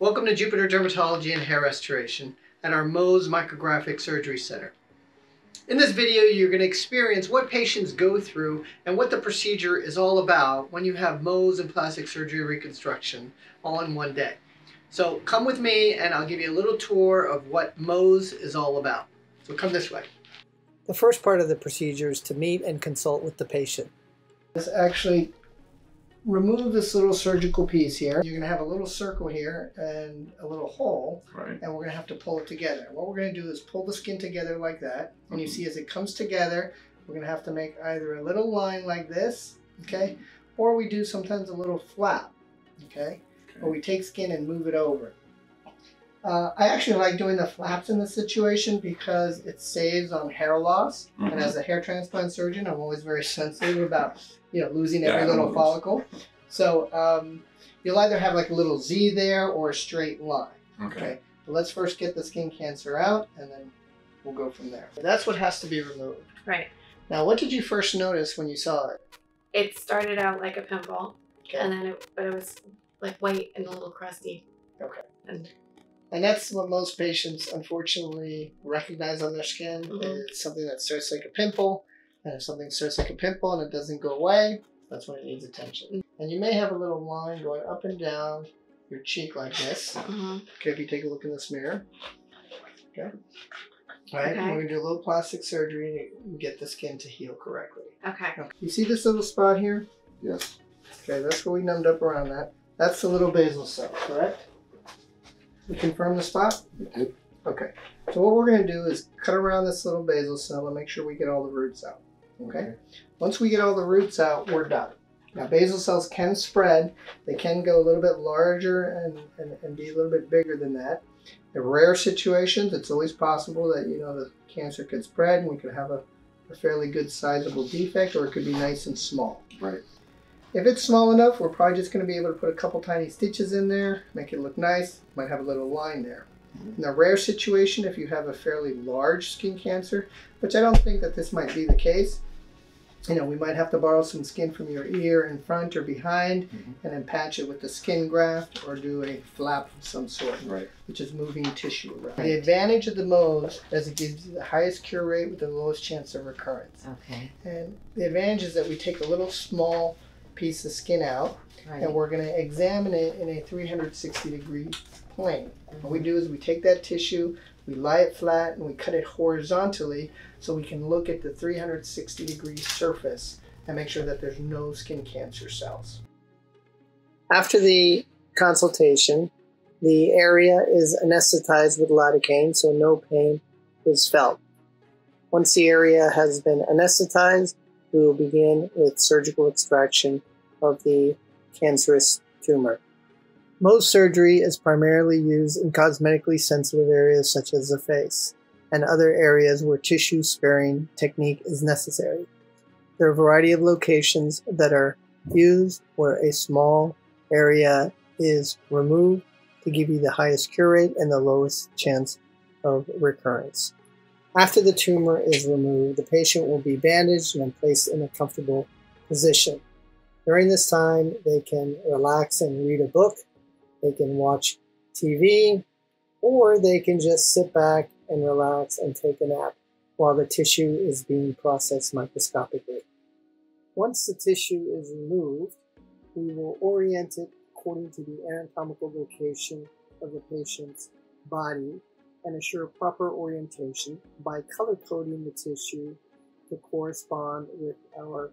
Welcome to Jupiter Dermatology and Hair Restoration at our Mohs Micrographic Surgery Center. In this video, you're going to experience what patients go through and what the procedure is all about when you have Mohs and plastic surgery reconstruction all in one day. So come with me and I'll give you a little tour of what Mohs is all about. So come this way. The first part of the procedure is to meet and consult with the patient. Let's actually remove this little surgical piece here. You're going to have a little circle here and a little hole, right. And we're going to have to pull it together. What we're going to do is pull the skin together like that, and you see as it comes together, we're going to have to make either a little line like this, okay, or we do sometimes a little flap, okay. Or we take skin and move it over. I actually like doing the flaps in this situation because it saves on hair loss. And as a hair transplant surgeon, I'm always very sensitive about losing every little follicle. So you'll either have like a little Z there or a straight line. Okay. But let's first get the skin cancer out and then we'll go from there. That's what has to be removed. Right. Now, what did you first notice when you saw it? It started out like a pimple, and then it was like white and a little crusty. Okay. And that's what most patients, unfortunately, recognize on their skin. It's something that starts like a pimple. And if something starts like a pimple and it doesn't go away, that's when it needs attention. And you may have a little line going up and down your cheek like this. Okay, if you take a look in this mirror. Okay. All right, we're going to do a little plastic surgery to get the skin to heal correctly. Okay. You see this little spot here? Yes. Okay, that's what we numbed up around that. That's the little basal cell, correct? You confirm the spot? It did. Okay. So what we're going to do is cut around this little basal cell and make sure we get all the roots out. Okay? Once we get all the roots out, we're done. Now, basal cells can spread. They can go a little bit larger and be a little bit bigger than that. In rare situations, it's always possible that, the cancer could spread and we could have a fairly good sizable defect, or it could be nice and small. Right. If it's small enough, we're probably just going to be able to put a couple tiny stitches in there, make it look nice, might have a little line there. In a rare situation, if you have a fairly large skin cancer, which I don't think that this might be the case, we might have to borrow some skin from your ear in front or behind, and then patch it with the skin graft or do a flap of some sort, which is moving tissue around. The advantage of the Mohs is it gives you the highest cure rate with the lowest chance of recurrence. Okay. And the advantage is that we take a little small piece of skin out, and we're going to examine it in a 360-degree plane. What we do is we take that tissue, we lie it flat, and we cut it horizontally so we can look at the 360-degree surface and make sure that there's no skin cancer cells. After the consultation, the area is anesthetized with lidocaine, so no pain is felt. Once the area has been anesthetized, we will begin with surgical extraction of the cancerous tumor. Mohs surgery is primarily used in cosmetically sensitive areas such as the face and other areas where tissue sparing technique is necessary. There are a variety of locations that are used where a small area is removed to give you the highest cure rate and the lowest chance of recurrence. After the tumor is removed, the patient will be bandaged and placed in a comfortable position. During this time, they can relax and read a book, they can watch TV, or they can just sit back and relax and take a nap while the tissue is being processed microscopically. Once the tissue is removed, we will orient it according to the anatomical location of the patient's body and assure proper orientation by color-coding the tissue to correspond with our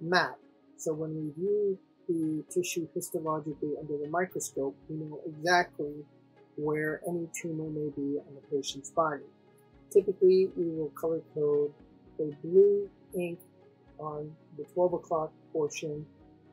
map. So when we view the tissue histologically under the microscope, we know exactly where any tumor may be on the patient's body. Typically, we will color-code a blue ink on the 12 o'clock portion,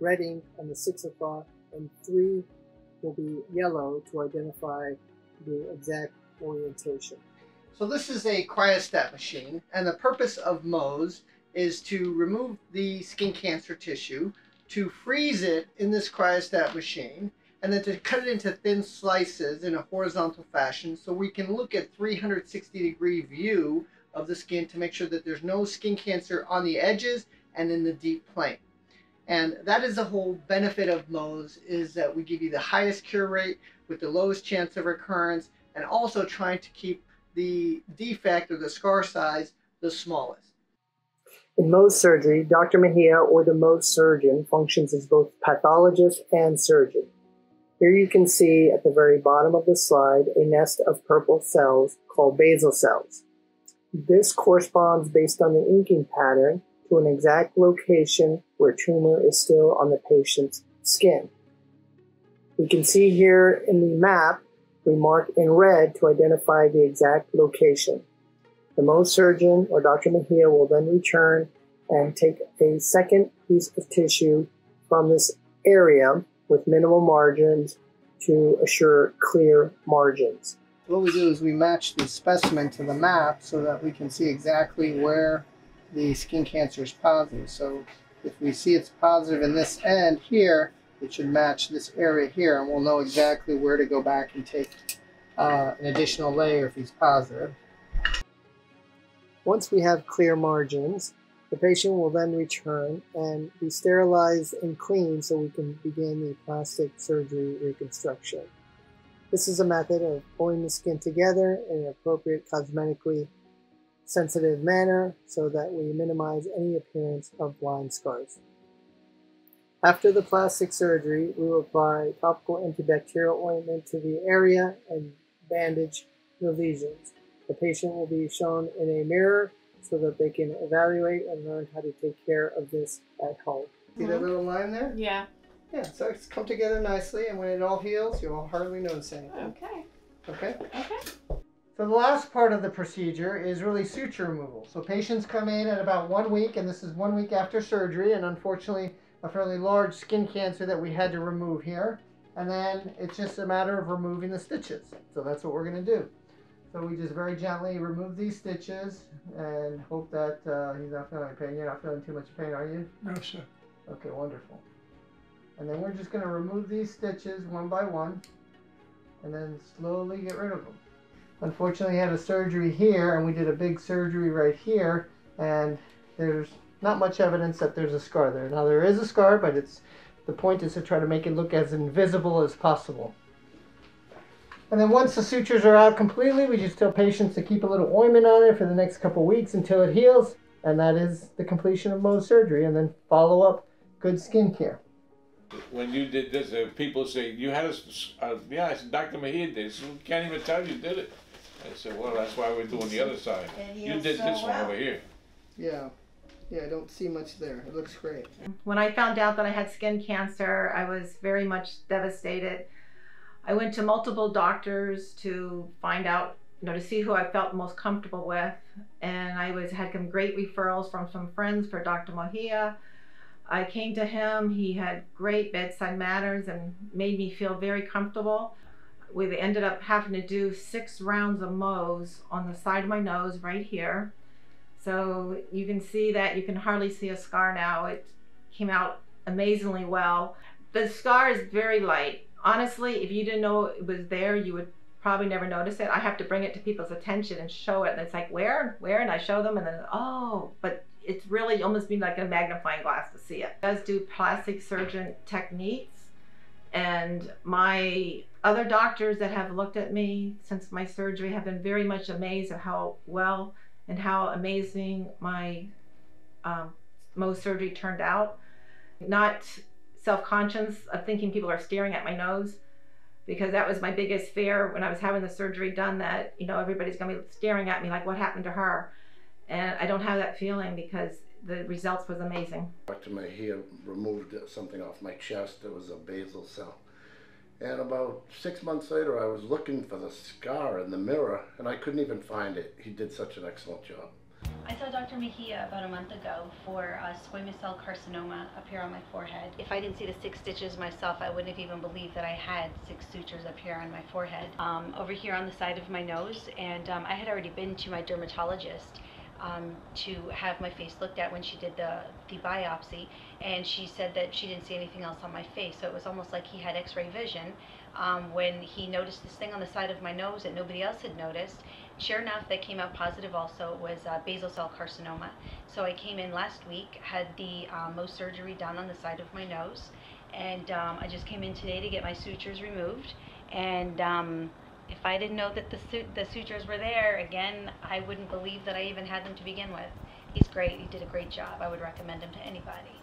red ink on the 6 o'clock, and 3 will be yellow to identify the exact orientation. So this is a cryostat machine, and the purpose of Mohs is to remove the skin cancer tissue, to freeze it in this cryostat machine, and then to cut it into thin slices in a horizontal fashion so we can look at 360-degree view of the skin to make sure that there's no skin cancer on the edges and in the deep plane. And that is the whole benefit of Mohs, is that we give you the highest cure rate with the lowest chance of recurrence, and also trying to keep the defect or the scar size the smallest. In Mohs surgery, Dr. Mejia, or the Mohs surgeon, functions as both pathologist and surgeon. Here you can see at the very bottom of the slide a nest of purple cells called basal cells. This corresponds, based on the inking pattern, to an exact location where tumor is still on the patient's skin. We can see here in the map, we mark in red to identify the exact location. The Mohs surgeon, or Dr. Mejia, will then return and take a second piece of tissue from this area with minimal margins to assure clear margins. What we do is we match the specimen to the map so that we can see exactly where the skin cancer is positive. So if we see it's positive in this end here, it should match this area here, and we'll know exactly where to go back and take an additional layer if he's positive. Once we have clear margins, the patient will then return and be sterilized and cleaned so we can begin the plastic surgery reconstruction. This is a method of pulling the skin together in an appropriate, cosmetically sensitive manner so that we minimize any appearance of blind scars. After the plastic surgery, we will apply topical antibacterial ointment to the area and bandage the lesions. The patient will be shown in a mirror so that they can evaluate and learn how to take care of this at home. See that little line there? Yeah. Yeah, so it's come together nicely, and when it all heals, you will hardly notice anything. Okay. Okay? Okay. So the last part of the procedure is really suture removal. So patients come in at about 1 week, and this is 1 week after surgery, and unfortunately a fairly large skin cancer that we had to remove here. And then it's just a matter of removing the stitches. So that's what we're going to do. So we just very gently remove these stitches and hope that he's not feeling any pain. You're not feeling too much pain, are you? No, sir. Okay, wonderful. And then we're just going to remove these stitches one by one and then slowly get rid of them. Unfortunately, I had a surgery here, and we did a big surgery right here, and there's not much evidence that there's a scar there. Now, there is a scar, but the point is to try to make it look as invisible as possible. And then once the sutures are out completely, we just tell patients to keep a little ointment on it for the next couple weeks until it heals. And that is the completion of Mohs surgery. And then follow up good skin care. When you did this, people say, you had a, yeah, I said, Dr. Mejia did this. We can't even tell you did it. I said, well, that's why we're doing the other side. You did this one over here. Yeah. Yeah, I don't see much there. It looks great. When I found out that I had skin cancer, I was very much devastated. I went to multiple doctors to find out, you know, to see who I felt most comfortable with. And I had some great referrals from some friends for Dr. Mejia. I came to him. He had great bedside manners and made me feel very comfortable. We ended up having to do 6 rounds of Mohs on the side of my nose right here. So you can see that you can hardly see a scar now. It came out amazingly well. The scar is very light. Honestly, if you didn't know it was there, you would probably never notice it. I have to bring it to people's attention and show it. And it's like, where? Where? And I show them, and then, oh. But it's really almost been like a magnifying glass to see it. It does do plastic surgeon techniques. And my other doctors that have looked at me since my surgery have been very much amazed at how well and how amazing my Mohs surgery turned out. Not self-conscious of thinking people are staring at my nose, because that was my biggest fear when I was having the surgery done, that, you know, everybody's gonna be staring at me like, what happened to her? And I don't have that feeling because the results was amazing. Dr. Mejia removed something off my chest. It was a basal cell. And about 6 months later, I was looking for the scar in the mirror, and I couldn't even find it. He did such an excellent job. I saw Dr. Mejia about a month ago for squamous cell carcinoma up here on my forehead. If I didn't see the 6 stitches myself, I wouldn't have even believed that I had 6 sutures up here on my forehead, over here on the side of my nose. And I had already been to my dermatologist to have my face looked at when she did the biopsy, and she said that she didn't see anything else on my face. So it was almost like he had x-ray vision when he noticed this thing on the side of my nose that nobody else had noticed. Sure enough, that came out positive also. It was basal cell carcinoma. So I came in last week, had the Mohs surgery done on the side of my nose, and I just came in today to get my sutures removed, And if I didn't know that the sutures were there, again, I wouldn't believe that I even had them to begin with. He's great. He did a great job. I would recommend him to anybody.